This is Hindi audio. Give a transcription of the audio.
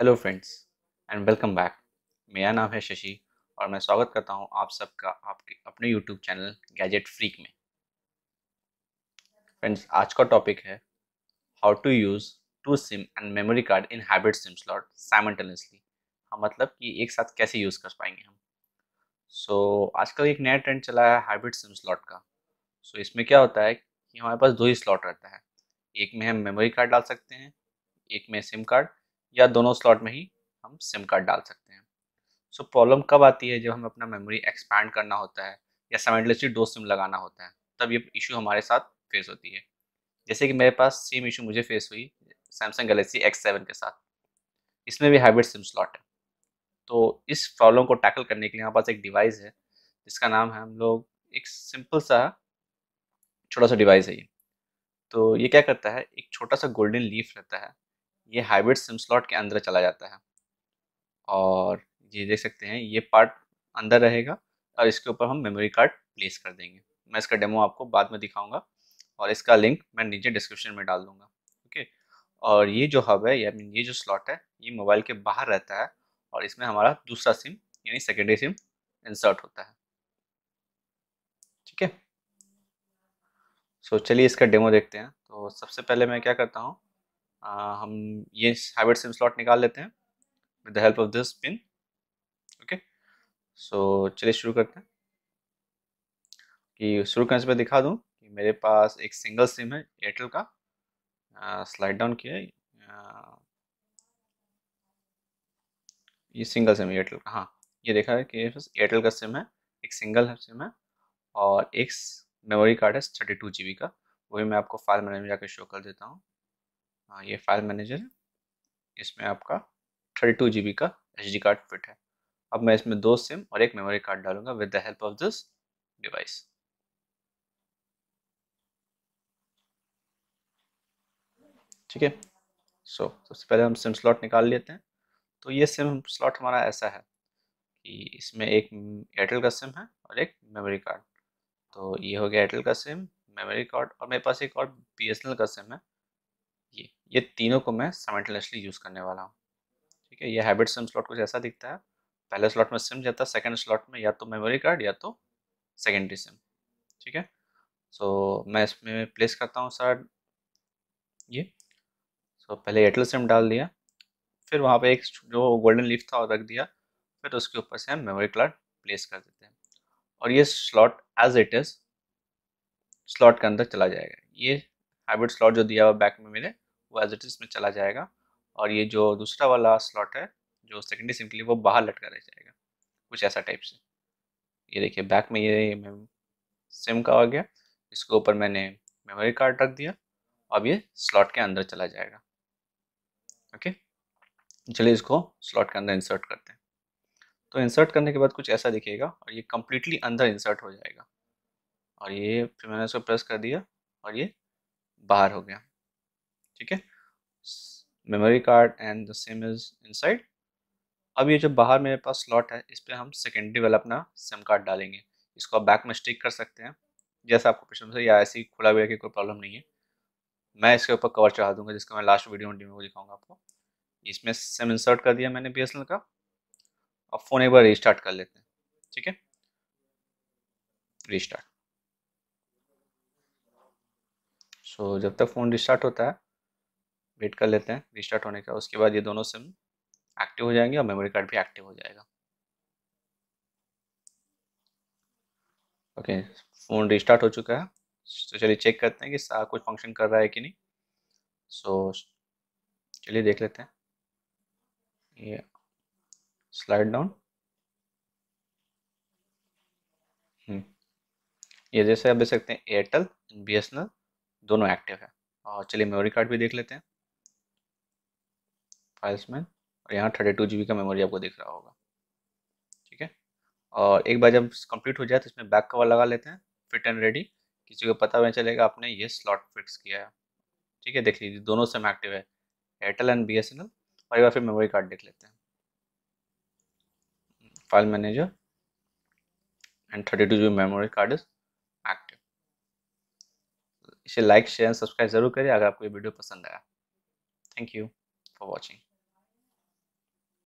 Hello friends and welcome back. मेरा नाम है शशि और मैं स्वागत करता हूं आप सबका आपके अपने यूट्यूब चैनल गैजेट फ्रीक में। फ्रेंड्स, आज का टॉपिक है how to use two SIM and memory card in hybrid SIM slot simultaneously. हाँ, मतलब कि एक साथ कैसे यूज़ कर पाएंगे हम। सो आजकल एक नया ट्रेंड चला है हाइब्रिड सिम स्लॉट का। सो इसमें क्या होता है कि हमारे पास दो ही स्लॉट रहता है, एक में हम मेमोरी कार्ड डाल सकते हैं, एक में सिम कार्ड, या दोनों स्लॉट में ही हम सिम कार्ड डाल सकते हैं। सो प्रॉब्लम कब आती है, जब हमें अपना मेमोरी एक्सपैंड करना होता है या साइमल्टेनियसली दो सिम लगाना होता है, तब ये इशू हमारे साथ फेस होती है। जैसे कि मेरे पास सेम इशू मुझे फेस हुई सैमसंग गैलेक्सी X7 के साथ। इसमें भी हाइब्रिड सिम स्लॉट है। तो इस प्रॉब्लम को टैकल करने के लिए हमारे पास एक डिवाइस है जिसका नाम है, हम लोग एक सिंपल सा छोटा सा डिवाइस है ये। तो ये क्या करता है, एक छोटा सा गोल्डन लीफ रहता है, ये हाइब्रिड सिम स्लॉट के अंदर चला जाता है और ये देख सकते हैं ये पार्ट अंदर रहेगा और इसके ऊपर हम मेमोरी कार्ड प्लेस कर देंगे। मैं इसका डेमो आपको बाद में दिखाऊंगा और इसका लिंक मैं नीचे डिस्क्रिप्शन में डाल दूंगा। ओके, और ये जो हब है यानी ये जो स्लॉट है ये मोबाइल के बाहर रहता है और इसमें हमारा दूसरा सिम यानी सेकेंडरी सिम इंसर्ट होता है। ठीक है, सो चलिए इसका डेमो देखते हैं। तो सबसे पहले मैं क्या करता हूँ, हम ये हाइब्रिड सिम स्लॉट निकाल लेते हैं with the help of this pin. Okay, so चलिए शुरू करते हैं। कि शुरू करने से पहले दिखा दूं कि मेरे पास एक सिंगल सिम है एयरटेल का। स्लाइड डाउन किया, ये सिंगल सिम है एयरटेल का। हाँ, ये देखा है कि एयरटेल का सिम है, एक सिंगल सिम है और एक मेमोरी कार्ड है 32 GB का। वही मैं आपको फाइल मैनेजर में जाकर शो कर देता हूँ। हाँ, ये फाइल मैनेजर है, इसमें आपका 32 GB का SD कार्ड फिट है। अब मैं इसमें दो सिम और एक मेमोरी कार्ड डालूंगा with the help of this device. ठीक है, सो सबसे पहले हम सिम स्लॉट निकाल लेते हैं। तो ये सिम स्लॉट हमारा ऐसा है कि इसमें एक एयरटेल का सिम है और एक मेमोरी कार्ड। तो ये हो गया एयरटेल का सिम, मेमोरी कार्ड, और मेरे पास एक और BSNL का सिम है। ये तीनों को मैं साइमल्टेनियसली यूज़ करने वाला हूँ। ठीक है, ये हाइब्रिड सिम स्लॉट कुछ ऐसा दिखता है, पहले स्लॉट में सिम जाता है, सेकंड स्लॉट में या तो मेमोरी कार्ड या तो सेकेंडरी सिम। ठीक है, सो मैं इसमें प्लेस करता हूँ सर ये। सो पहले एयरटेल सिम डाल दिया, फिर वहाँ पे एक जो गोल्डन लीफ था वो रख दिया, फिर उसके ऊपर से हम मेमोरी कार्ड प्लेस कर देते हैं और ये slot as it is slot के अंदर चला जाएगा। ये हाइब्रिड स्लॉट जो दिया हुआ बैक में मेरे, वो एज इट इज में चला जाएगा और ये जो दूसरा वाला स्लॉट है जो सेकेंडरी सिम के लिए, वो बाहर लटका रह जाएगा कुछ ऐसा टाइप से। ये देखिए बैक में ये सिम का हो गया, इसके ऊपर मैंने मेमोरी कार्ड रख दिया, अब ये स्लॉट के अंदर चला जाएगा। ओके, चलिए इसको स्लॉट के अंदर इंसर्ट करते हैं। तो इंसर्ट करने के बाद कुछ ऐसा दिखेगा और ये कम्प्लीटली अंदर इंसर्ट हो जाएगा और ये फिर मैंने इसको प्रेस कर दिया और ये बाहर हो गया। ठीक है, memory card and the SIM is inside. अब ये जो बाहर मेरे पास स्लॉट है इस पर हम सेकेंडरी वाला अपना सिम कार्ड डालेंगे। इसको आप बैक में स्टिक कर सकते हैं जैसा आपको पसंद से, या ऐसे ही खुला हुआ कि कोई प्रॉब्लम नहीं है। मैं इसके ऊपर कवर चढ़ा दूंगा जिसका मैं लास्ट वीडियो में डेमो दिखाऊंगा आपको। इसमें सिम इंसर्ट कर दिया मैंने BSNL का। अब फ़ोन एक बार रिस्टार्ट कर लेते हैं। ठीक है, रिस्टार्ट। सो जब तक फ़ोन रिस्टार्ट होता है वेट कर लेते हैं रिस्टार्ट होने का। उसके बाद ये दोनों सिम एक्टिव हो जाएंगे और मेमोरी कार्ड भी एक्टिव हो जाएगा। ओके, फ़ोन रिस्टार्ट हो चुका है। तो चलिए चेक करते हैं कि सारा कुछ फंक्शन कर रहा है कि नहीं। सो चलिए देख लेते हैं। ये स्लाइड डाउन, ये जैसे आप देख सकते हैं एयरटेल BSNL दोनों एक्टिव है। और चलिए मेमोरी कार्ड भी देख लेते हैं फाइल्स में, और यहाँ 32 GB का मेमोरी आपको दिख रहा होगा। ठीक है, और एक बार जब कंप्लीट हो जाए तो इसमें बैक कवर लगा लेते हैं, फिट एंड रेडी। किसी को पता नहीं चलेगा आपने ये स्लॉट फिक्स किया है। ठीक है, देख लीजिए दोनों सिम एक्टिव है, एयरटेल एंड BSNL। और एक बार फिर मेमोरी कार्ड देख लेते हैं, file manager and 32 GB memory card is active. इसे लाइक शेयर एंड सब्सक्राइब ज़रूर करिए अगर आपको ये वीडियो पसंद आया। Thank you for watching.